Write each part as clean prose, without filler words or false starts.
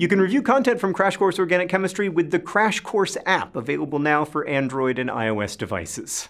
You can review content from Crash Course Organic Chemistry with the Crash Course app, available now for Android and iOS devices.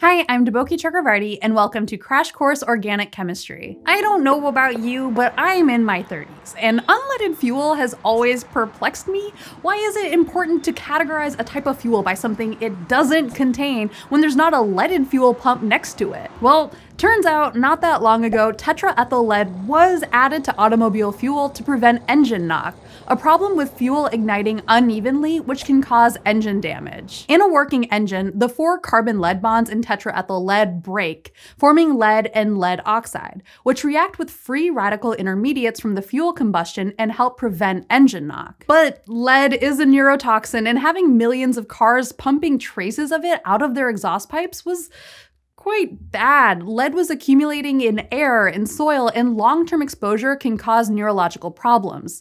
Hi, I'm Deboki Chakravarti, and welcome to Crash Course Organic Chemistry. I don't know about you, but I'm in my 30s, and unleaded fuel has always perplexed me. Why is it important to categorize a type of fuel by something it doesn't contain when there's not a leaded fuel pump next to it? Well, turns out, not that long ago, tetraethyl lead was added to automobile fuel to prevent engine knock, a problem with fuel igniting unevenly, which can cause engine damage. In a working engine, the four carbon lead bonds in tetraethyl lead break, forming lead and lead oxide, which react with free radical intermediates from the fuel combustion and help prevent engine knock. But lead is a neurotoxin, and having millions of cars pumping traces of it out of their exhaust pipes was quite bad. Lead was accumulating in air and soil, and long-term exposure can cause neurological problems.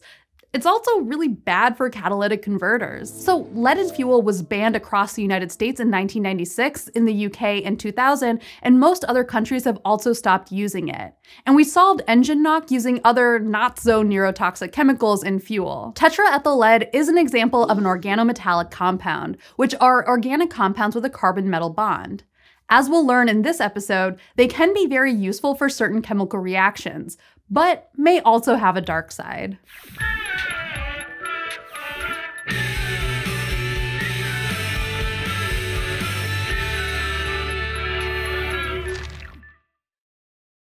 It's also really bad for catalytic converters. So leaded fuel was banned across the United States in 1996, in the UK in 2000, and most other countries have also stopped using it. And we solved engine knock using other not-so-neurotoxic chemicals in fuel. Tetraethyl lead is an example of an organometallic compound, which are organic compounds with a carbon-metal bond. As we'll learn in this episode, they can be very useful for certain chemical reactions, but may also have a dark side.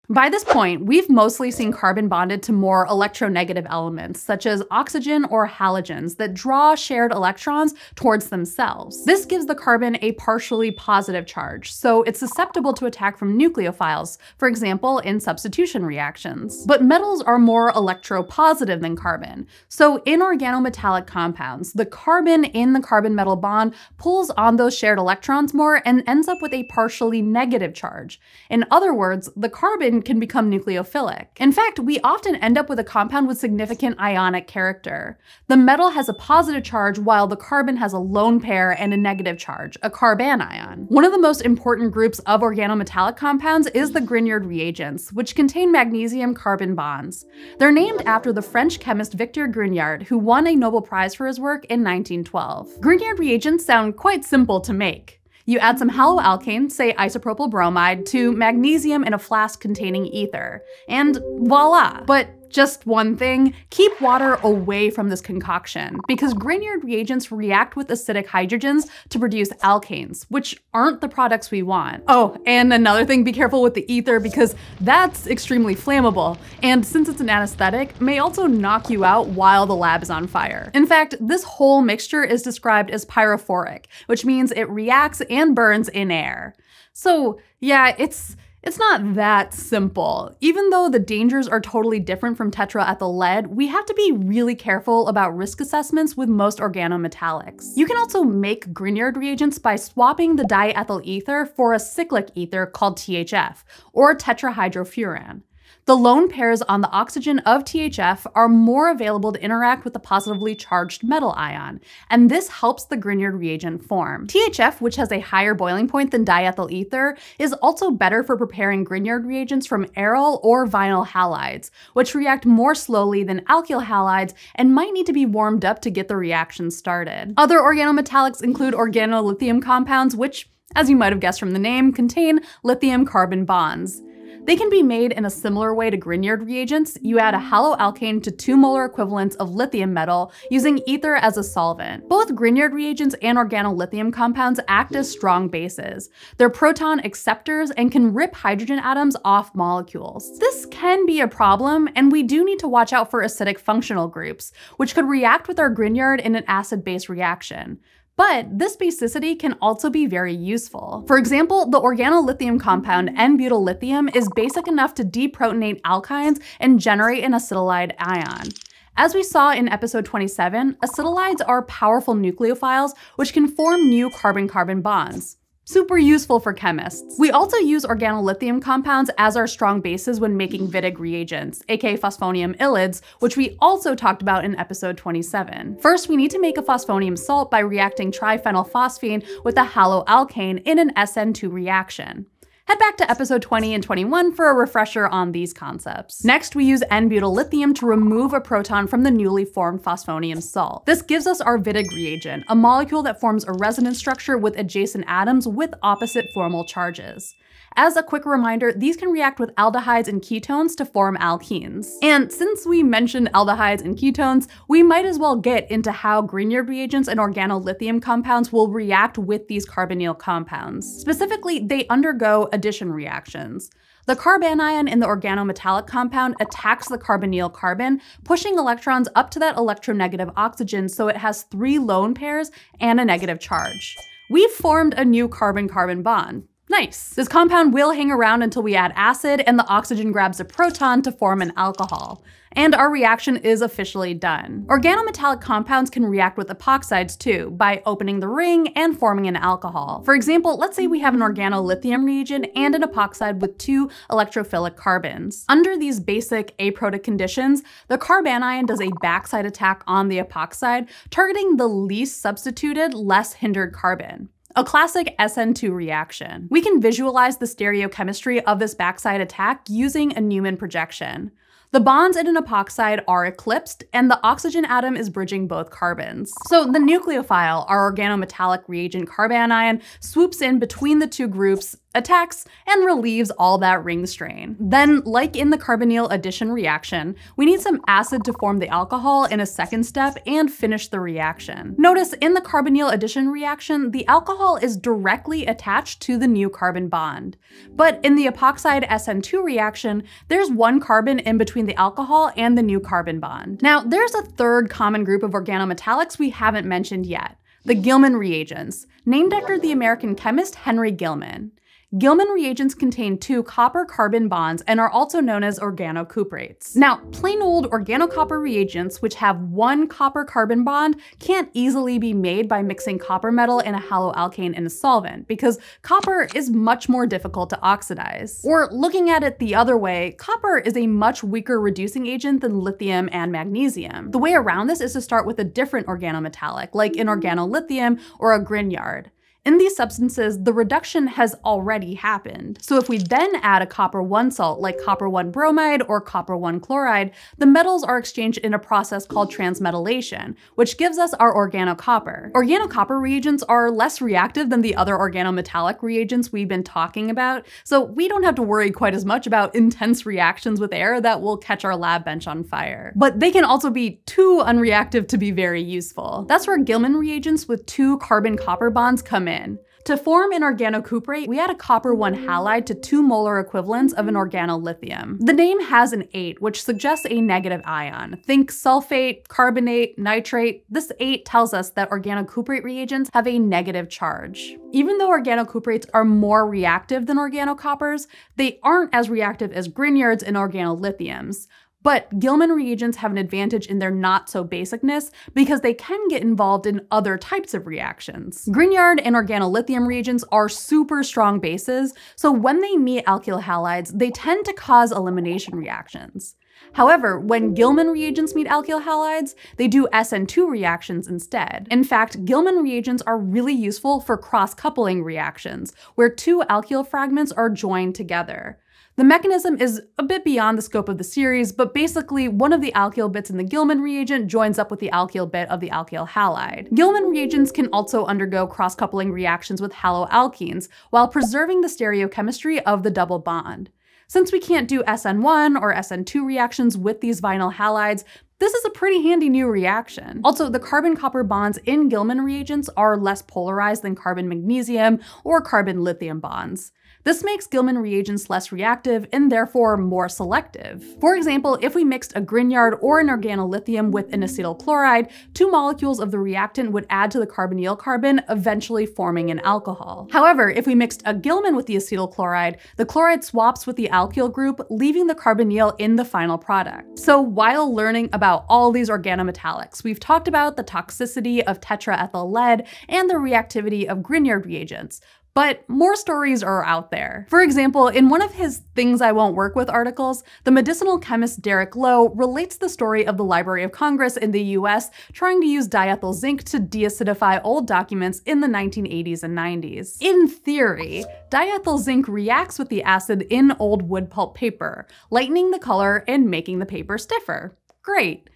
By this point, we've mostly seen carbon bonded to more electronegative elements, such as oxygen or halogens, that draw shared electrons towards themselves. This gives the carbon a partially positive charge, so it's susceptible to attack from nucleophiles, for example, in substitution reactions. But metals are more electropositive than carbon, so in organometallic compounds, the carbon in the carbon-metal bond pulls on those shared electrons more and ends up with a partially negative charge. In other words, the carbon can become nucleophilic. In fact, we often end up with a compound with significant ionic character. The metal has a positive charge while the carbon has a lone pair and a negative charge, a carbanion. One of the most important groups of organometallic compounds is the Grignard reagents, which contain magnesium-carbon bonds. They're named after the French chemist Victor Grignard, who won a Nobel Prize for his work in 1912. Grignard reagents sound quite simple to make. You add some haloalkane, say isopropyl bromide, to magnesium in a flask containing ether, and voila! But just one thing, keep water away from this concoction, because Grignard reagents react with acidic hydrogens to produce alkanes, which aren't the products we want. Oh, and another thing, be careful with the ether, because that's extremely flammable, and since it's an anesthetic, may also knock you out while the lab is on fire. In fact, this whole mixture is described as pyrophoric, which means it reacts and burns in air. So yeah, it's not that simple. Even though the dangers are totally different from tetraethyl lead, we have to be really careful about risk assessments with most organometallics. You can also make Grignard reagents by swapping the diethyl ether for a cyclic ether called THF, or tetrahydrofuran. The lone pairs on the oxygen of THF are more available to interact with the positively charged metal ion, and this helps the Grignard reagent form. THF, which has a higher boiling point than diethyl ether, is also better for preparing Grignard reagents from aryl or vinyl halides, which react more slowly than alkyl halides and might need to be warmed up to get the reaction started. Other organometallics include organolithium compounds, which, as you might have guessed from the name, contain lithium-carbon bonds. They can be made in a similar way to Grignard reagents. You add a haloalkane to 2 molar equivalents of lithium metal using ether as a solvent. Both Grignard reagents and organolithium compounds act as strong bases. They're proton acceptors and can rip hydrogen atoms off molecules. This can be a problem, and we do need to watch out for acidic functional groups, which could react with our Grignard in an acid-base reaction. But this basicity can also be very useful. For example, the organolithium compound N-butyllithium is basic enough to deprotonate alkynes and generate an acetylide ion. As we saw in episode 27, acetylides are powerful nucleophiles which can form new carbon-carbon bonds. Super useful for chemists. We also use organolithium compounds as our strong bases when making Wittig reagents, aka phosphonium ilides, which we also talked about in episode 27. First, we need to make a phosphonium salt by reacting triphenylphosphine with a haloalkane in an SN2 reaction. Head back to episode 20 and 21 for a refresher on these concepts. Next, we use N-butyllithium to remove a proton from the newly formed phosphonium salt. This gives us our Wittig reagent, a molecule that forms a resonance structure with adjacent atoms with opposite formal charges. As a quick reminder, these can react with aldehydes and ketones to form alkenes. And since we mentioned aldehydes and ketones, we might as well get into how Grignard reagents and organolithium compounds will react with these carbonyl compounds. Specifically, they undergo addition reactions. The carbanion in the organometallic compound attacks the carbonyl carbon, pushing electrons up to that electronegative oxygen so it has 3 lone pairs and a negative charge. We've formed a new carbon-carbon bond. Nice. This compound will hang around until we add acid and the oxygen grabs a proton to form an alcohol. And our reaction is officially done. Organometallic compounds can react with epoxides too, by opening the ring and forming an alcohol. For example, let's say we have an organolithium reagent and an epoxide with 2 electrophilic carbons. Under these basic aprotic conditions, the carbanion does a backside attack on the epoxide, targeting the least substituted, less hindered carbon. A classic SN2 reaction. We can visualize the stereochemistry of this backside attack using a Newman projection. The bonds in an epoxide are eclipsed, and the oxygen atom is bridging both carbons. So the nucleophile, our organometallic reagent carbanion, swoops in between the 2 groups, attacks, and relieves all that ring strain. Then, like in the carbonyl addition reaction, we need some acid to form the alcohol in a second step and finish the reaction. Notice in the carbonyl addition reaction, the alcohol is directly attached to the new carbon bond. But in the epoxide SN2 reaction, there's 1 carbon in between the alcohol and the new carbon bond. Now, there's a third common group of organometallics we haven't mentioned yet, the Gilman reagents, named after the American chemist Henry Gilman. Gilman reagents contain 2 copper-carbon bonds and are also known as organocuprates. Now, plain old organocopper reagents, which have 1 copper-carbon bond, can't easily be made by mixing copper metal and a haloalkane in a solvent, because copper is much more difficult to oxidize. Or looking at it the other way, copper is a much weaker reducing agent than lithium and magnesium. The way around this is to start with a different organometallic, like an organolithium or a Grignard. In these substances, the reduction has already happened. So if we then add a copper-1 salt like copper-1 bromide or copper-1 chloride, the metals are exchanged in a process called transmetallation, which gives us our organocopper. Organocopper reagents are less reactive than the other organometallic reagents we've been talking about, so we don't have to worry quite as much about intense reactions with air that will catch our lab bench on fire. But they can also be too unreactive to be very useful. That's where Gilman reagents with 2 carbon-copper bonds come in. To form an organocuprate, we add a copper-1 halide to 2 molar equivalents of an organolithium. The name has an 8, which suggests a negative ion. Think sulfate, carbonate, nitrate. This 8 tells us that organocuprate reagents have a negative charge. Even though organocuprates are more reactive than organocoppers, they aren't as reactive as Grignards and organolithiums. But Gilman reagents have an advantage in their not-so-basicness because they can get involved in other types of reactions. Grignard and organolithium reagents are super strong bases, so when they meet alkyl halides, they tend to cause elimination reactions. However, when Gilman reagents meet alkyl halides, they do SN2 reactions instead. In fact, Gilman reagents are really useful for cross-coupling reactions, where 2 alkyl fragments are joined together. The mechanism is a bit beyond the scope of the series, but basically one of the alkyl bits in the Gilman reagent joins up with the alkyl bit of the alkyl halide. Gilman reagents can also undergo cross-coupling reactions with haloalkenes, while preserving the stereochemistry of the double bond. Since we can't do SN1 or SN2 reactions with these vinyl halides, this is a pretty handy new reaction. Also, the carbon-copper bonds in Gilman reagents are less polarized than carbon-magnesium or carbon-lithium bonds. This makes Gilman reagents less reactive and therefore more selective. For example, if we mixed a Grignard or an organolithium with an acetyl chloride, 2 molecules of the reactant would add to the carbonyl carbon, eventually forming an alcohol. However, if we mixed a Gilman with the acetyl chloride, the chloride swaps with the alkyl group, leaving the carbonyl in the final product. So while learning about all these organometallics, we've talked about the toxicity of tetraethyl lead and the reactivity of Grignard reagents. But more stories are out there. For example, in one of his Things I Won't Work With articles, the medicinal chemist Derek Lowe relates the story of the Library of Congress in the US trying to use diethyl zinc to deacidify old documents in the 1980s and 90s. In theory, diethyl zinc reacts with the acid in old wood pulp paper, lightening the color and making the paper stiffer. Great.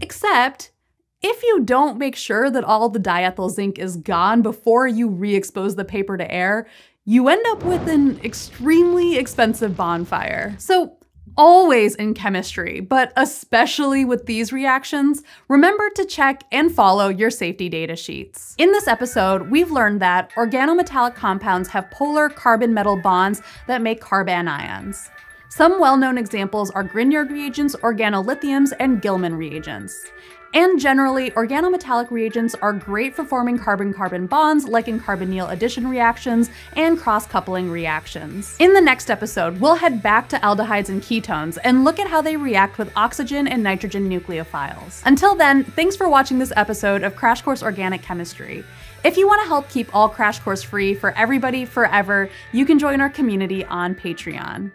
Except, if you don't make sure that all the diethyl zinc is gone before you re-expose the paper to air, you end up with an extremely expensive bonfire. So always in chemistry, but especially with these reactions, remember to check and follow your safety data sheets. In this episode, we've learned that organometallic compounds have polar carbon-metal bonds that make carban ions. Some well-known examples are Grignard reagents, organolithiums, and Gilman reagents. And generally, organometallic reagents are great for forming carbon-carbon bonds like in carbonyl addition reactions and cross-coupling reactions. In the next episode, we'll head back to aldehydes and ketones and look at how they react with oxygen and nitrogen nucleophiles. Until then, thanks for watching this episode of Crash Course Organic Chemistry. If you want to help keep all Crash Course free for everybody forever, you can join our community on Patreon.